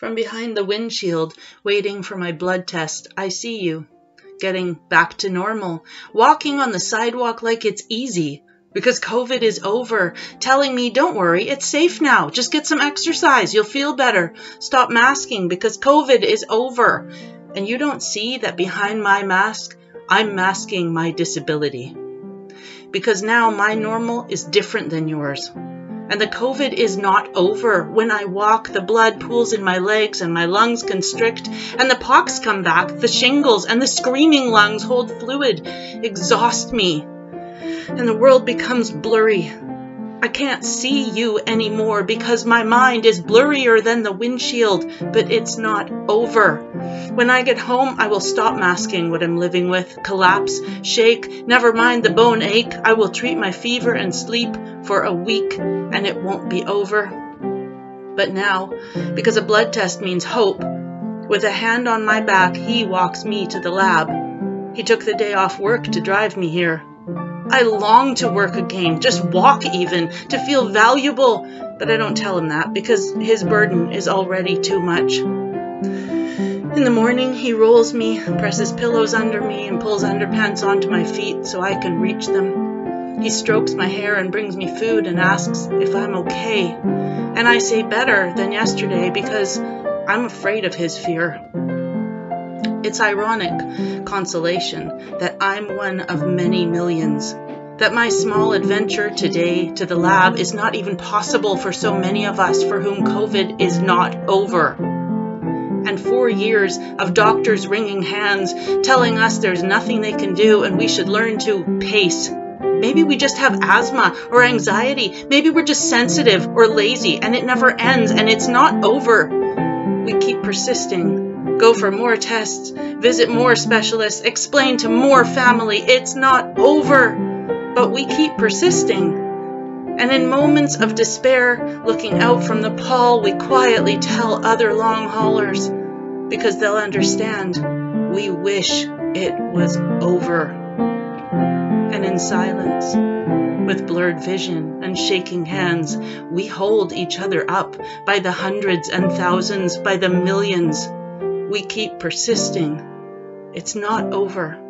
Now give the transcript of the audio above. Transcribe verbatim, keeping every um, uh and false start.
From behind the windshield, waiting for my blood test, I see you. Getting back to normal. Walking on the sidewalk like it's easy. Because COVID is over. Telling me, don't worry, it's safe now. Just get some exercise. You'll feel better. Stop masking because COVID is over. And you don't see that behind my mask, I'm masking my disability. Because now my normal is different than yours. And the COVID is not over. When I walk, the blood pools in my legs and my lungs constrict, and the pox come back, the shingles and the screaming lungs hold fluid, exhaust me, and the world becomes blurry. I can't see you anymore because my mind is blurrier than the windshield, but it's not over. When I get home, I will stop masking what I'm living with. Collapse, shake, never mind the bone ache. I will treat my fever and sleep for a week, and it won't be over. But now, because a blood test means hope, with a hand on my back, he walks me to the lab. He took the day off work to drive me here. I long to work again, just walk even, to feel valuable, but I don't tell him that because his burden is already too much. In the morning, he rolls me, presses pillows under me, and pulls underpants onto my feet so I can reach them. He strokes my hair and brings me food and asks if I'm okay, and I say better than yesterday because I'm afraid of his fear. It's ironic consolation that I'm one of many millions, that my small adventure today to the lab is not even possible for so many of us for whom COVID is not over. And four years of doctors wringing hands, telling us there's nothing they can do and we should learn to pace. Maybe we just have asthma or anxiety. Maybe we're just sensitive or lazy and it never ends and it's not over. We keep persisting. Go for more tests, visit more specialists, explain to more family. It's not over, but we keep persisting. And in moments of despair, looking out from the pall, we quietly tell other long haulers because they'll understand we wish it was over. And in silence, with blurred vision and shaking hands, we hold each other up by the hundreds and thousands, by the millions. We keep persisting. It's not over.